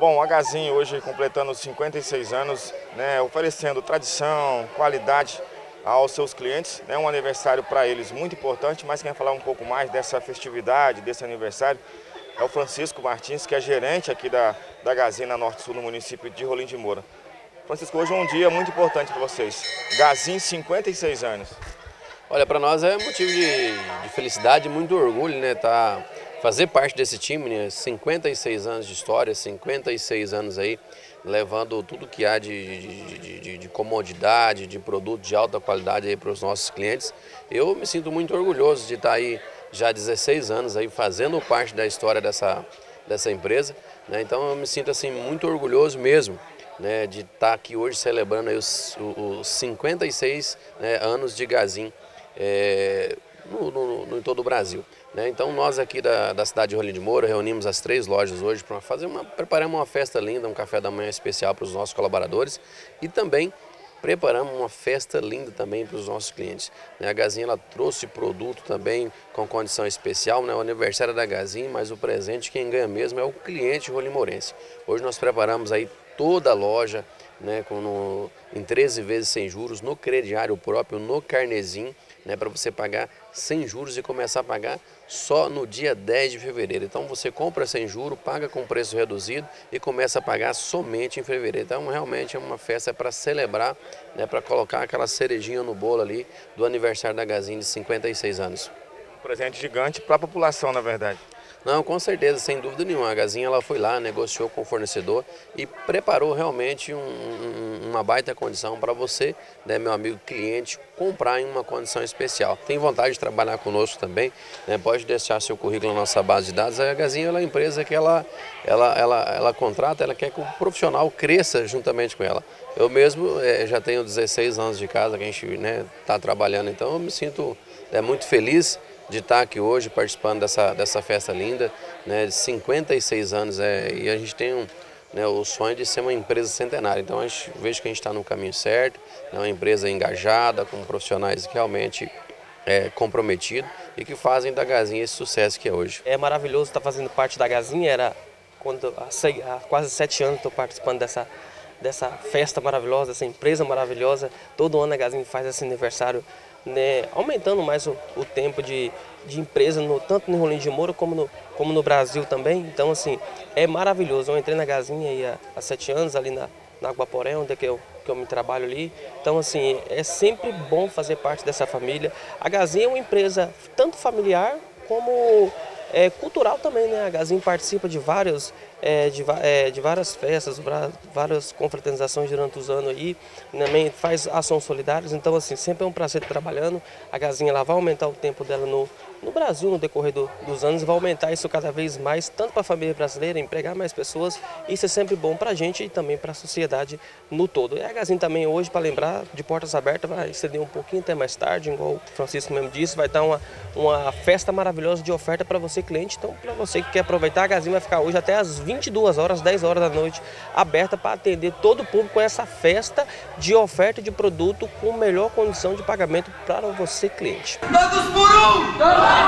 Bom, a Gazin hoje completando 56 anos, né, oferecendo tradição, qualidade aos seus clientes. É um aniversário para eles muito importante, mas quem vai falar um pouco mais dessa festividade, desse aniversário, é o Francisco Martins, que é gerente aqui da Gazin na Norte Sul, no município de Rolim de Moura. Francisco, hoje é um dia muito importante para vocês. Gazin, 56 anos. Olha, para nós é motivo de felicidade, muito orgulho, né? Fazer parte desse time, né? 56 anos de história, 56 anos aí, levando tudo que há de comodidade, de produto de alta qualidade aí para os nossos clientes. Eu me sinto muito orgulhoso de estar aí já há 16 anos aí fazendo parte da história dessa empresa, né? Então eu me sinto assim muito orgulhoso mesmo, né, de estar aqui hoje celebrando aí os 56, né, anos de Gazin em todo o Brasil, né? Então nós aqui da cidade de Rolim de Moura reunimos as 3 lojas hoje para preparamos uma festa linda, um café da manhã especial para os nossos colaboradores e também preparamos uma festa linda também para os nossos clientes, né? A Gazin, ela trouxe produto também com condição especial, né? O aniversário da Gazin, mas o presente quem ganha mesmo é o cliente rolimourense. Hoje nós preparamos aí toda a loja, né, em 13 vezes sem juros, no crediário próprio, no carnezinho, né, para você pagar sem juros e começar a pagar só no dia 10 de fevereiro. Então você compra sem juros, paga com preço reduzido e começa a pagar somente em fevereiro. Então realmente é uma festa para celebrar, né, para colocar aquela cerejinha no bolo ali do aniversário da Gazin de 56 anos. Um presente gigante para a população, na verdade. Não, com certeza, sem dúvida nenhuma. A Gazin, ela foi lá, negociou com o fornecedor e preparou realmente uma baita condição para você, né, meu amigo cliente, comprar em uma condição especial. Tem vontade de trabalhar conosco também, né, pode deixar seu currículo na nossa base de dados. A Gazin é uma empresa que ela contrata, ela quer que o profissional cresça juntamente com ela. Eu mesmo já tenho 16 anos de casa que a gente está trabalhando, então eu me sinto muito feliz de estar aqui hoje participando dessa festa linda, né, de 56 anos, e a gente tem o sonho de ser uma empresa centenária. Então, vejo que a gente está no caminho certo, é uma empresa engajada, com profissionais que realmente comprometidos e que fazem da Gazin esse sucesso que é hoje. É maravilhoso estar fazendo parte da Gazin. Há quase 7 anos estou participando dessa festa maravilhosa, dessa empresa maravilhosa. Todo ano a Gazin faz esse aniversário, né, aumentando mais o tempo de empresa, tanto no Rolim de Moura como no Brasil também. Então, assim, é maravilhoso. Eu entrei na Gazin aí há 7 anos, ali na Aguaporé, onde é que eu me trabalho ali. Então, assim, é sempre bom fazer parte dessa família. A Gazin é uma empresa tanto familiar como cultural também, né? A Gazin participa de várias festas, várias confraternizações durante os anos aí, também faz ações solidárias. Então, assim, sempre é um prazer trabalhando. A Gazin, ela vai aumentar o tempo dela no Brasil no decorrer dos anos, vai aumentar isso cada vez mais, tanto para a família brasileira, empregar mais pessoas. Isso é sempre bom para a gente e também para a sociedade no todo. E a Gazin também hoje, para lembrar, de portas abertas, vai estender um pouquinho até mais tarde, igual o Francisco mesmo disse, vai dar uma festa maravilhosa de oferta para você, cliente. Então, para você que quer aproveitar, a Gazin vai ficar hoje até às 22 horas, 10 horas da noite, aberta para atender todo o público com essa festa de oferta de produto com melhor condição de pagamento para você, cliente. Todos por um!